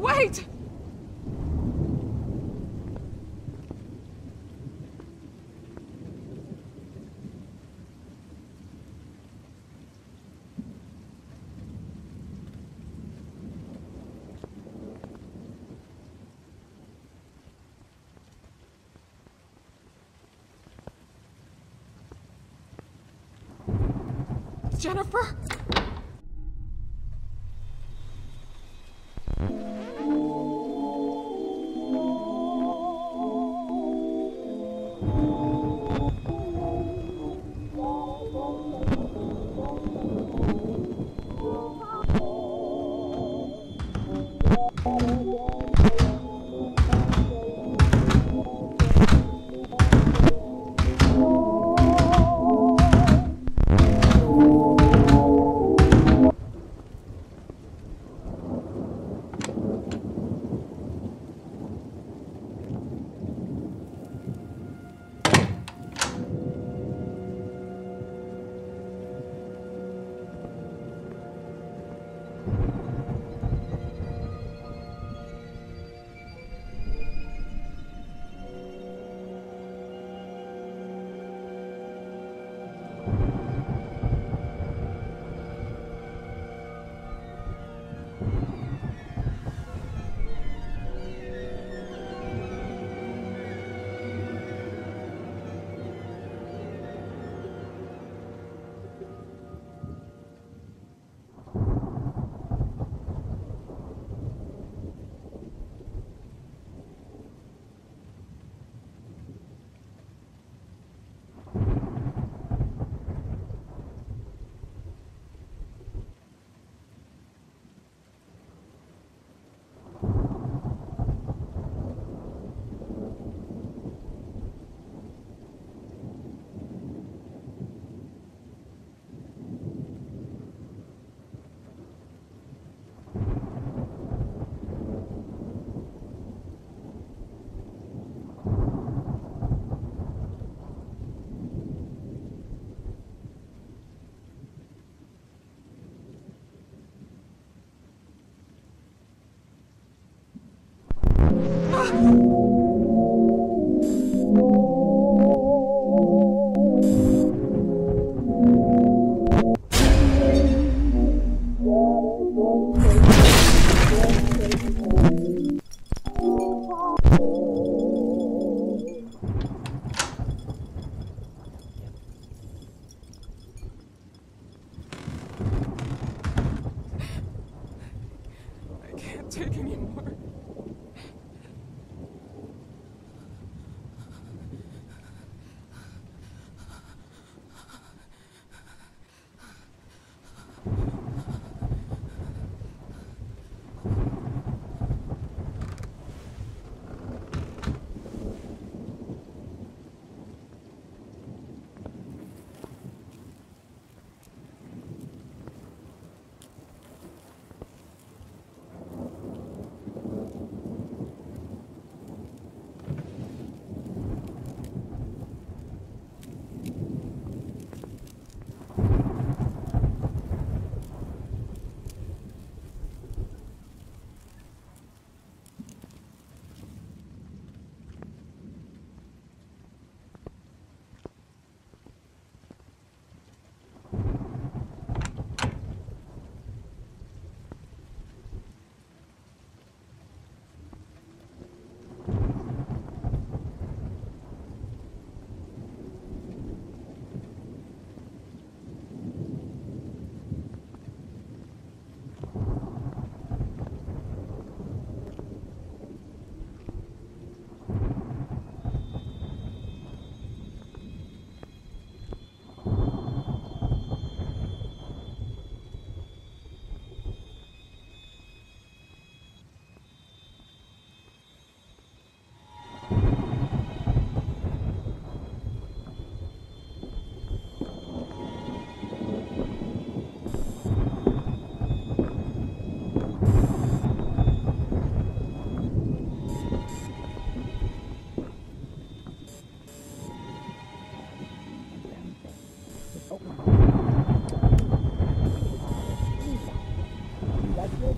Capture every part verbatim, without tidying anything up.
Wait! Jennifer!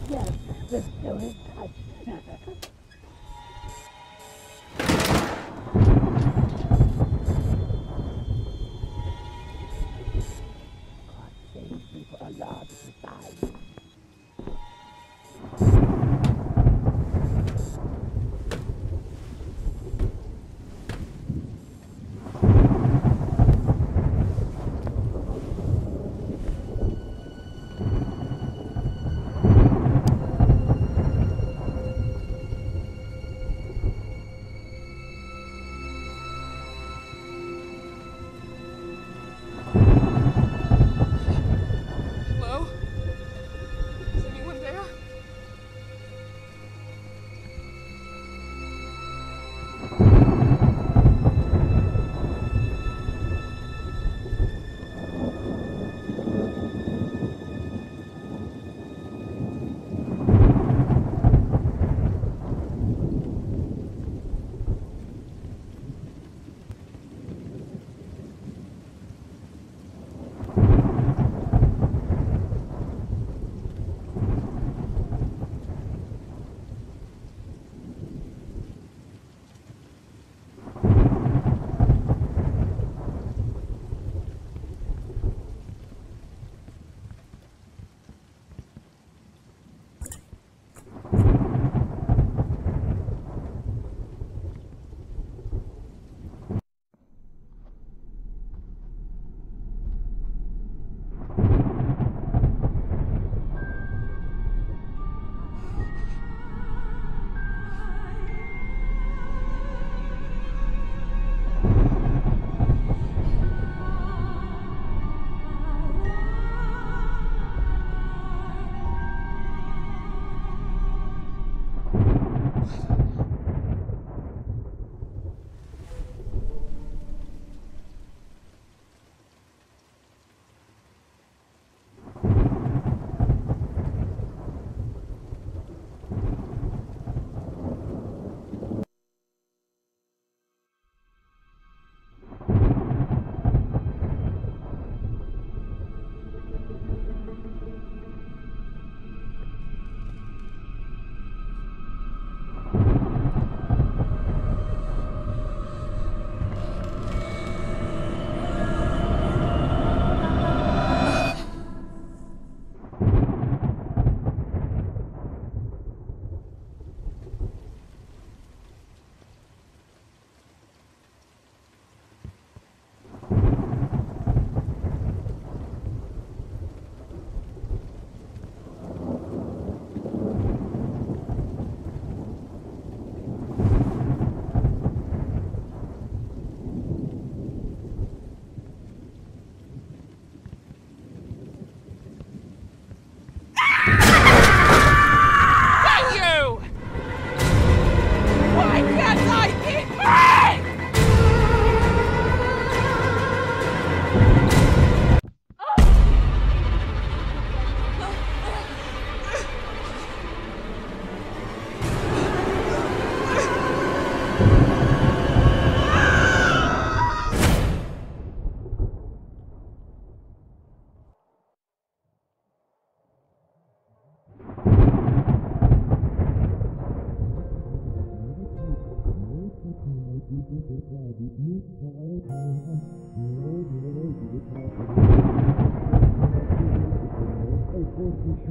Yes, this still is touched.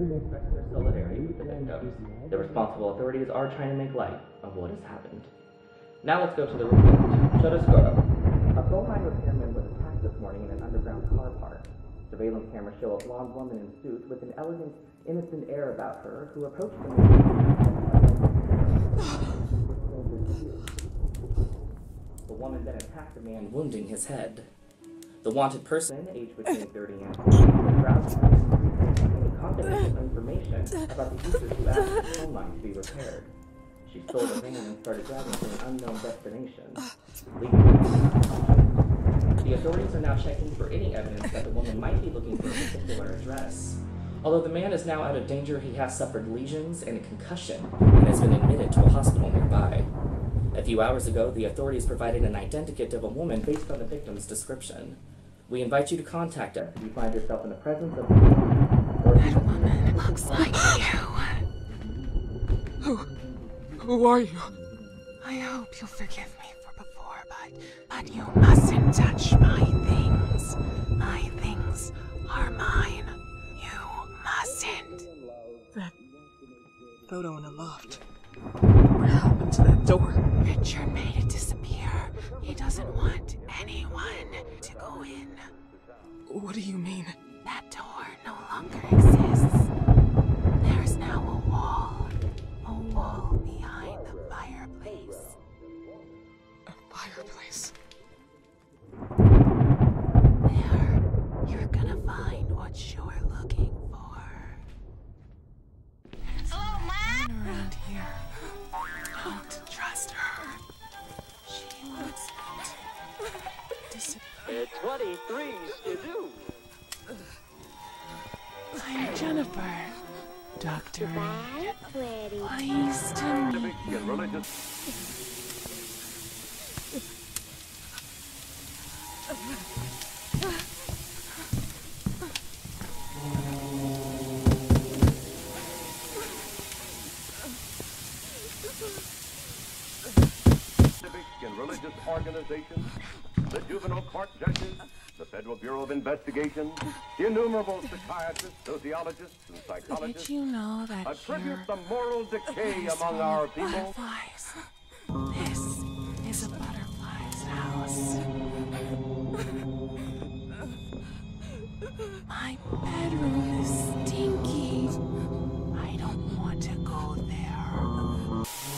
Express their solidarity with the victims. The responsible authorities are trying to make light of what has happened. Now let's go to the report. Chotoscoro. A coal mine repairman was attacked this morning in an underground car park. Surveillance cameras show a blonde woman in suit with an elegant, innocent air about her who approached the The woman then attacked the man, wounding his head. The wanted person, aged between thirty and forty, was roused. Confidential information about the users who asked the phone line to be repaired. She stole the van and started driving to an unknown destination, leaving. The authorities are now checking for any evidence that the woman might be looking for a particular address. Although the man is now out of danger, he has suffered lesions and a concussion and has been admitted to a hospital nearby. A few hours ago, the authorities provided an identikit of a woman based on the victim's description. We invite you to contact us if you find yourself in the presence of a That woman looks like you. Who? Who are you? I hope you'll forgive me for before, but... But you mustn't touch my things. My things are mine. You mustn't. That... photo in a loft. What happened to that door? Richard made it disappear. He doesn't want anyone to go in. What do you mean? That door no longer exists. There is now a wall. A wall behind the fireplace. A fireplace? There, you're gonna find what you're looking for. There's Hello, Mom? Around here. Don't trust her. She wants to disappear. twenty-threes to do. I'm Jennifer, Doctor Reed. Pleased to meet you. Civic and religious organizations, the juvenile court judges, the Federal Bureau of Investigation, the innumerable psychiatrists, sociologists, and psychologists. Did you know that attribute the moral decay among our people? Butterflies. This is a butterfly's house. My bedroom is stinky. I don't want to go there. You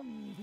Come to me.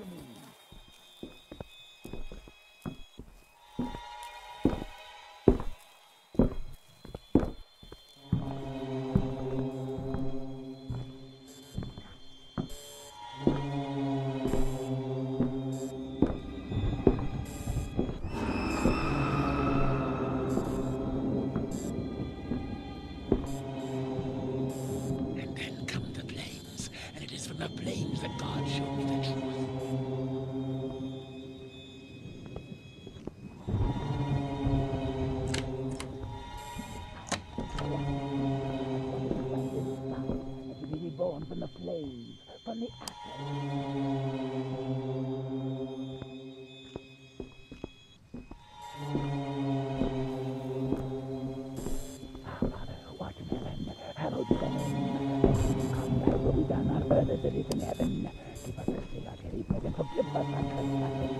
That is in heaven. Give us a sin, our very present, forgive us our trespasses.